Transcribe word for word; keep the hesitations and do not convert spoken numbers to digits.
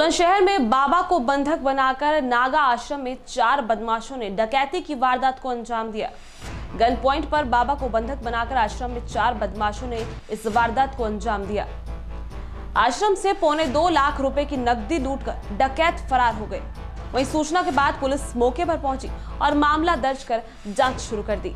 बुलंदशहर में बाबा को बंधक बनाकर नागा आश्रम में चार बदमाशों ने डकैती की वारदात को अंजाम दिया। गन पॉइंट पर बाबा को बंधक बनाकर आश्रम में चार बदमाशों ने इस वारदात को अंजाम दिया। आश्रम से पौने दो लाख रुपए की नकदी लूटकर डकैत फरार हो गए। वहीं सूचना के बाद पुलिस मौके पर पहुंची और मामला दर्ज कर जांच शुरू कर दी।